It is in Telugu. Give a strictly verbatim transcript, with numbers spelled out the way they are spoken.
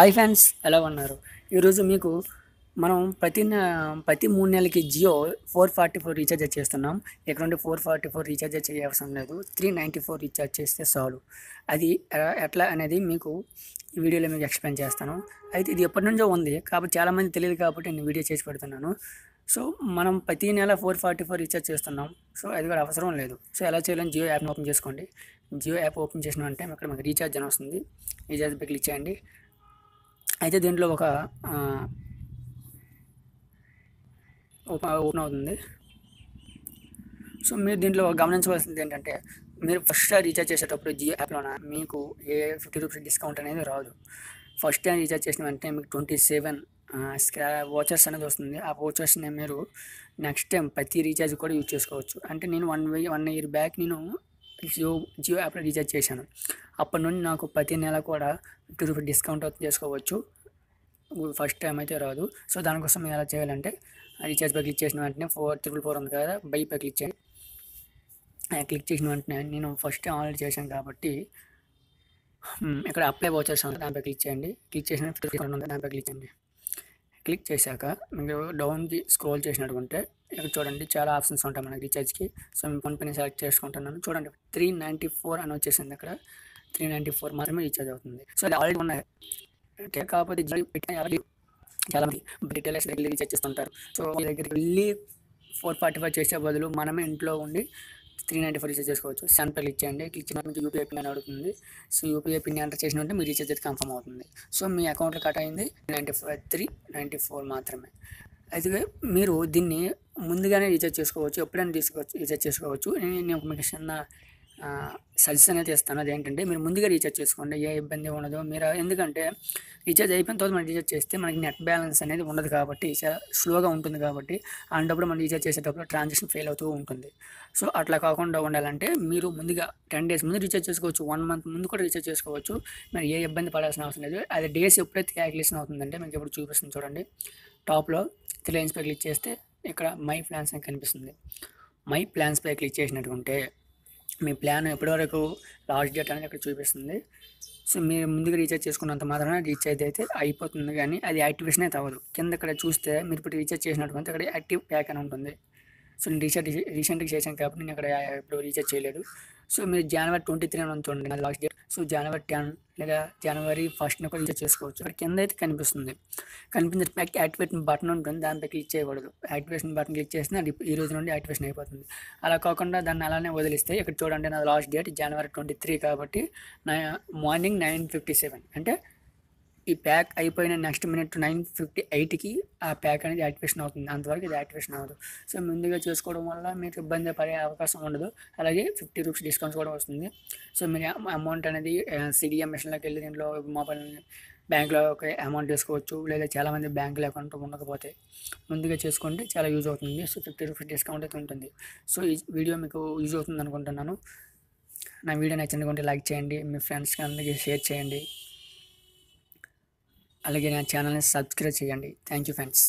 హాయ్ ఫ్యాన్స్, ఎలా ఉన్నారు? ఈరోజు మీకు మనం ప్రతి ప్రతి మూడు నెలలకి Jio four forty four recharge చేస్తున్నాం. ఇక్కడ నుండి ఫోర్ ఫార్టీ ఫోర్ రీఛార్జ్ చేయవసరం లేదు, త్రీ నైంటీ ఫోర్ రీఛార్జ్ చేస్తే చాలు. అది ఎట్లా అనేది మీకు ఈ వీడియోలో మీకు ఎక్స్ప్లెయిన్ చేస్తాను. అయితే ఇది ఎప్పటి నుంచో ఉంది కాబట్టి చాలామంది తెలియదు, కాబట్టి నేను వీడియో చేసి పెడుతున్నాను. సో మనం ప్రతి నెల ఫోర్ ఫార్టీ ఫోర్ రీఛార్జ్ చేస్తున్నాం. సో అది కూడా అవసరం లేదు. సో ఎలా చేయాలని జియో యాప్ని ఓపెన్ చేసుకోండి. జియో యాప్ ఓపెన్ చేసిన అంటే ఇక్కడ మీకు రీఛార్జ్ అని వస్తుంది. రీఛార్జ్ పై క్లిక్ చేయండి. అయితే దీంట్లో ఒక ఓపెన్ అవుతుంది. సో మీరు దీంట్లో గమనించవలసింది ఏంటంటే, మీరు ఫస్ట్ రీఛార్జ్ చేసేటప్పుడు జియో యాప్లోన మీకు ఏ ఫిఫ్టీ రూపీస్ డిస్కౌంట్ అనేది రాదు. ఫస్ట్ టైం రీఛార్జ్ చేసిన వెంటనే మీకు ట్వంటీ సెవెన్ స్క్రా వాచర్స్ అనేది వస్తుంది. ఆ వాచర్స్ని మీరు నెక్స్ట్ టైం ప్రతి రీఛార్జ్ కూడా యూజ్ చేసుకోవచ్చు. అంటే నేను one way one year back నేను జియో జియో యాప్లో రీఛార్జ్ చేశాను. అప్పటి నుండి నాకు ప్రతి నెల కూడా ఫిఫ్టీ రూపీస్ డిస్కౌంట్ చేసుకోవచ్చు. ఫస్ట్ టైం అయితే రాదు. సో దానికోసం మీరు ఎలా చేయాలంటే, రీఛార్జ్ పై క్లిక్ చేసిన వెంటనే ఫోర్ త్రిబుల్ ఫోర్ ఉంది కదా, బై పై క్లిక్ చేయండి. క్లిక్ చేసిన వెంటనే నేను ఫస్ట్ టైం ఆల్రెడీ చేశాను కాబట్టి ఇక్కడ అప్లై వాచర్స్ ఉంది, దానిపై క్లిక్ చేయండి. క్లిక్ చేసిన ఫిఫ్టీ రూపీస్ ఉంది, దానిపై క్లిక్ చేయండి. క్లిక్ చేశాక మీరు డౌన్కి స్క్రోల్ చేసినట్టుకుంటే ఇక్కడ చూడండి చాలా ఆప్షన్స్ ఉంటాయి మనకి రీఛార్జ్కి. సో నేను కంపెనీ సెలెక్ట్ చేసుకుంటున్నాను. చూడండి త్రీ నైంటీ ఫోర్ అని వచ్చేసింది. అక్కడ త్రీ నైంటీ ఫోర్ మాత్రమే రీఛార్జ్ అవుతుంది. సో అది ఆల్రెడీ ఉన్నాయి కాకపోతే చాలామంది డీటెయిల్స్ దగ్గర రీఛార్జ్ చేస్తుంటారు. సో మీ దగ్గరికి వెళ్ళి ఫోర్ ఫార్టీ ఫైవ్ చేసే బదులు మనమే ఇంట్లో ఉండి త్రీ నైంటీ ఫోర్ రీఛార్జ్ చేసుకోవచ్చు. సెండ్ పై క్లిక్ చేయండి. క్లిక్ చేయడం మీకు యూపీఐ పిన్ అని అడుగుతుంది. సో యూపీఐ పిన్ ఎంటర్ చేసిన ఉంటే మీ రీఛార్జ్ అయితే కన్ఫర్మ్ అవుతుంది. సో మీ అకౌంట్లో కట్ అయింది ninety five three ninety four మాత్రమే. అయితే మీరు దీన్ని ముందుగానే రీఛార్జ్ చేసుకోవచ్చు, ఎప్పుడైనా తీసుకోవచ్చు, రీఛార్జ్ చేసుకోవచ్చు. నేను మీకు చిన్న సజెషన్ అనేది ఇస్తాను. అదేంటంటే మీరు ముందుగా రీఛార్జ్ చేసుకోండి, ఏ ఇబ్బంది ఉండదు. మీరు ఎందుకంటే రీఛార్జ్ అయిపోయిన తర్వాత మనం రీఛార్జ్ చేస్తే మనకి నెట్ బ్యాలెన్స్ అనేది ఉండదు కాబట్టి చాలా స్లోగా ఉంటుంది. కాబట్టి అలాంటప్పుడు మనం రీఛార్జ్ చేసేటప్పుడు ట్రాన్సాక్షన్ ఫెయిల్ అవుతూ ఉంటుంది. సో అట్లా కాకుండా ఉండాలంటే మీరు ముందుగా టెన్ డేస్ ముందు రీఛార్జ్ చేసుకోవచ్చు, వన్ మంత్ ముందు కూడా రీఛార్జ్ చేసుకోవచ్చు. మీరు ఏ ఇబ్బంది పడాల్సిన అవసరం లేదు. అది డేస్ ఎప్పుడైతే క్యాలిక్యులేషన్ అవుతుందంటే మీకు ఎప్పుడు చూపిస్తుంది. చూడండి టాప్లో త్రీ లైన్స్ పై క్లిక్ చేస్తే ఇక్కడ మై ప్లాన్స్ అని కనిపిస్తుంది. మై ప్లాన్స్ పై క్లిక్ చేసినట్టుంటే మీ ప్లాన్ ఎప్పటివరకు లాస్ట్ డేట్ అనేది ఇక్కడ చూపిస్తుంది. సో మీరు ముందుగా రీఛార్జ్ చేసుకున్నంత మాత్రమే రీఛార్జ్ అయితే అయిపోతుంది, కానీ అది యాక్టివేషన్ అయితే అవ్వదు. కింద ఇక్కడ చూస్తే మీరు ఇప్పుడు రీఛార్జ్ చేసినట్టు ఇక్కడ యాక్టివ్ ప్యాక్ అని ఉంటుంది. సో నేను రీఛార్జ్ రీసెంట్గా చేశాను కాబట్టి నేను ఇక్కడ ఇప్పుడు రీఛార్జ్ చేయలేదు. సో మీరు జనవరి ట్వంటీ త్రీ అని ఉంటుంది అది లాస్ట్ డేట్. సో జనవరి టెన్ లేదా జనవరి ఫస్ట్ని కూడా రీఛార్జ్ చేసుకోవచ్చు. ఇక్కడ కింద అయితే కనిపిస్తుంది. కనిపించిన ప్యాక్ యాక్టివేషన్ బటన్ ఉంటుంది, దానిపై క్లిక్ చేయకూడదు. యాక్టివేషన్ బటన్ క్లిక్ చేస్తే అది ఈ రోజు నుండి యాక్టివేషన్ అయిపోతుంది. అలా కాకుండా దాన్ని అలానే వదిలిస్తే ఇక్కడ చూడండి నా లాస్ట్ డేట్ జనవరి ట్వంటీ త్రీ కాబట్టి నా మార్నింగ్ నైన్ ఫిఫ్టీ సెవెన్ అంటే ఈ ప్యాక్ అయిపోయిన నెక్స్ట్ మినిట్ నైన్ ఫిఫ్టీ ఎయిట్కి ఆ ప్యాక్ అనేది యాక్టివేషన్ అవుతుంది. అంతవరకు ఇది యాక్టివేషన్ అవ్వదు. సో ముందుగా చేసుకోవడం వల్ల మీకు ఇబ్బంది పడే అవకాశం ఉండదు. అలాగే ఫిఫ్టీ రూపీస్ డిస్కౌంట్స్ కూడా వస్తుంది. సో మీరు అమౌంట్ అనేది సిడిఎం మిషన్లోకి వెళ్ళి దీంట్లో మొబైల్ బ్యాంక్లో ఒక అమౌంట్ వేసుకోవచ్చు. లేదా చాలామంది బ్యాంకులో అకౌంట్ ఉండకపోతే ముందుగా చేసుకుంటే చాలా యూజ్ అవుతుంది. సో ఫిఫ్టీ రూపీస్ డిస్కౌంట్ అయితే ఉంటుంది. సో ఈ వీడియో మీకు యూజ్ అవుతుంది అనుకుంటున్నాను. నా వీడియో నచ్చినటువంటి లైక్ చేయండి, మీ ఫ్రెండ్స్కి అందరికీ షేర్ చేయండి, అలాగే నా ఛానల్ని సబ్స్క్రైబ్ చేయండి. Thank you friends.